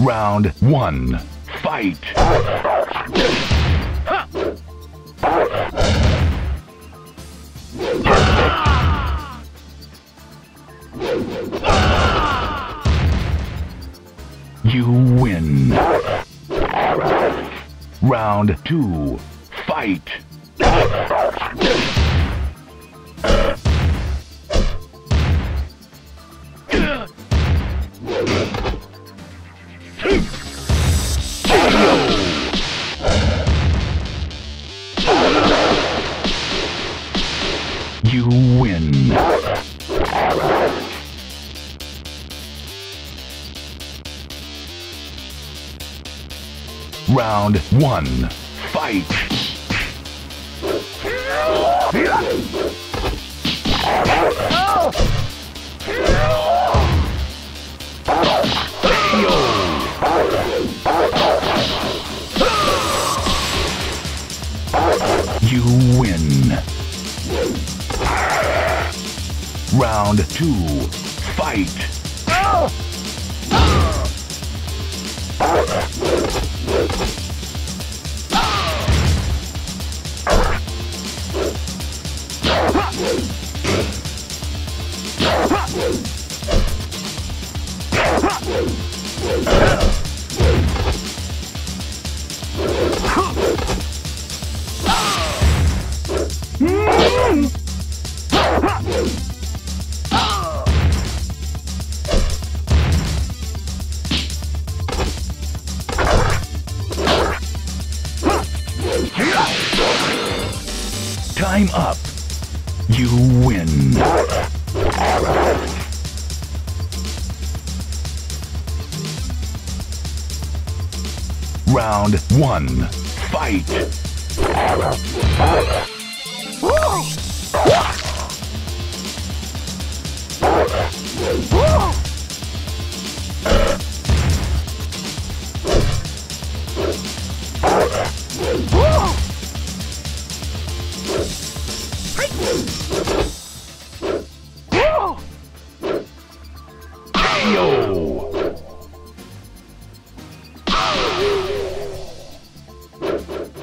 Round one, fight! You win! Round two, fight! You win. Round one, fight. You win. Round two, fight! Time up. You win. Round one, fight.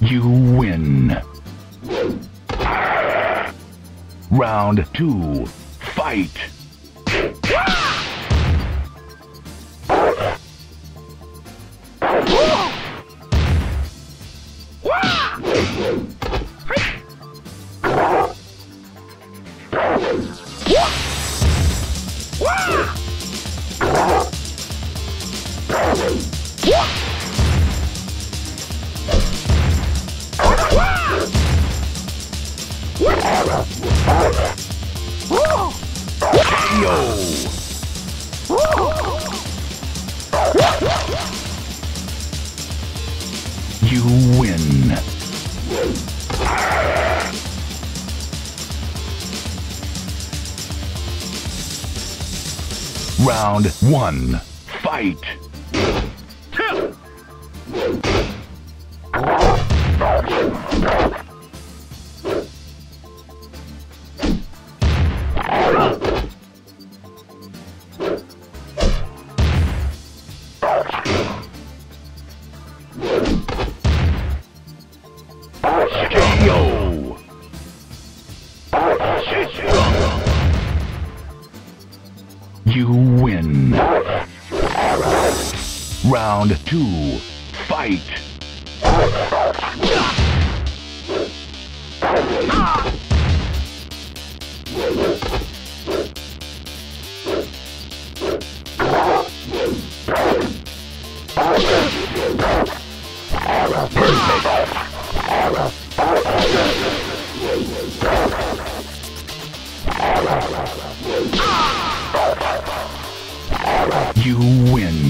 You win. Round two, fight. You win. Round one, fight. You win. Round two, fight. You win.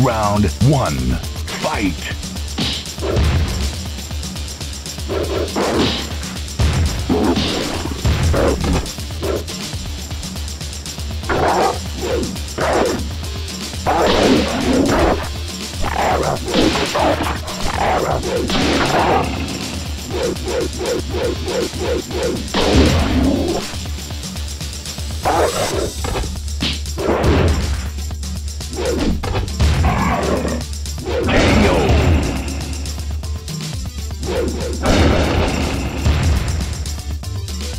Round one, fight.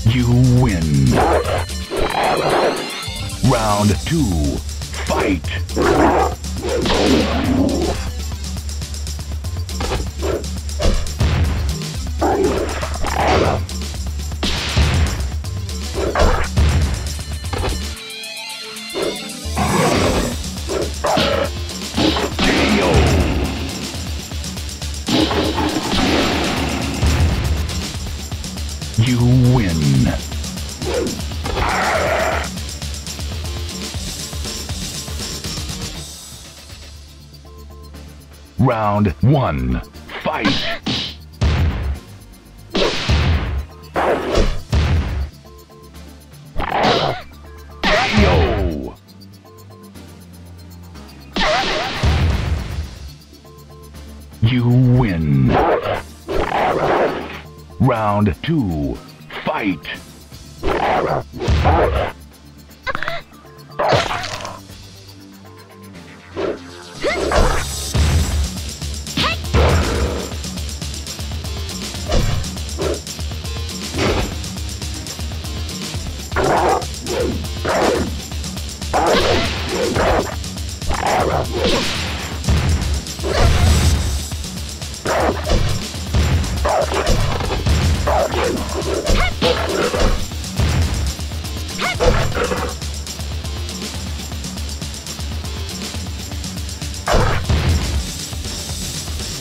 You win. Round 2, fight. You win. Round 1, fight. Yo. You win. Round 2, fight!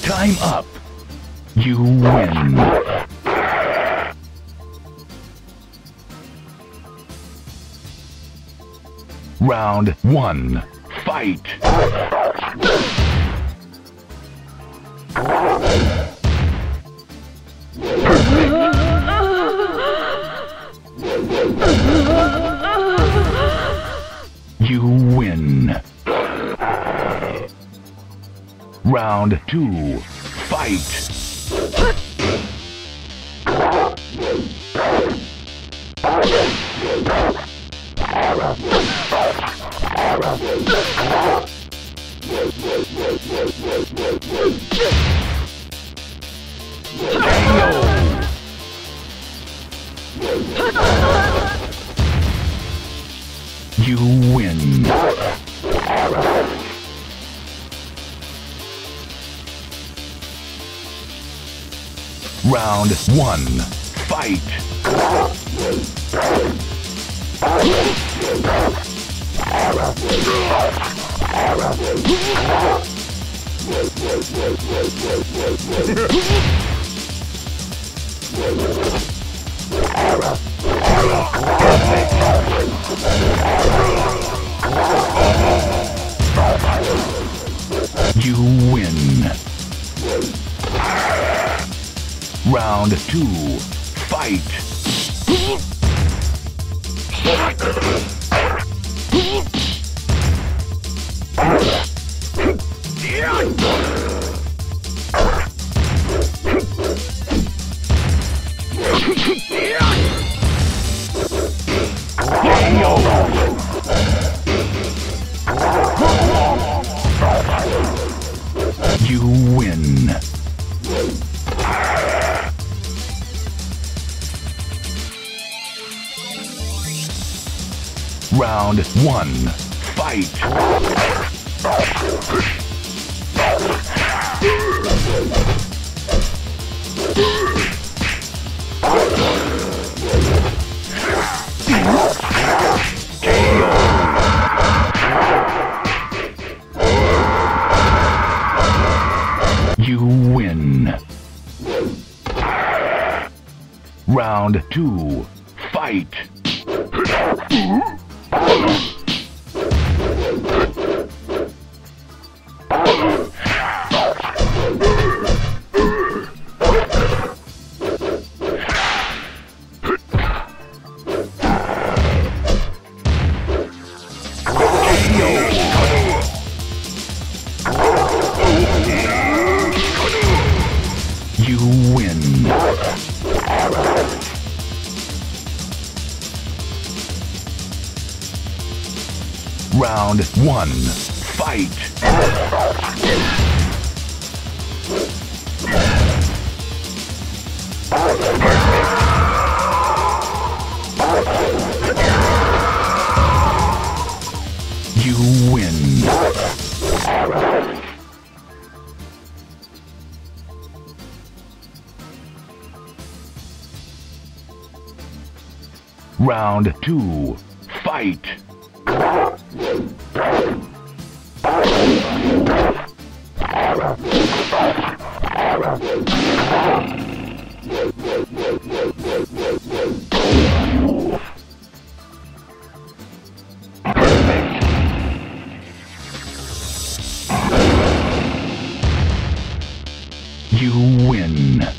Time up. You win. Round 1, fight. You win. Round 2, fight. You win. Round 1, fight. You win. Round 2, fight. You win. Round 1, fight. You win. Round 2, fight. You win. Round one, fight! You win! Round two, fight! You win.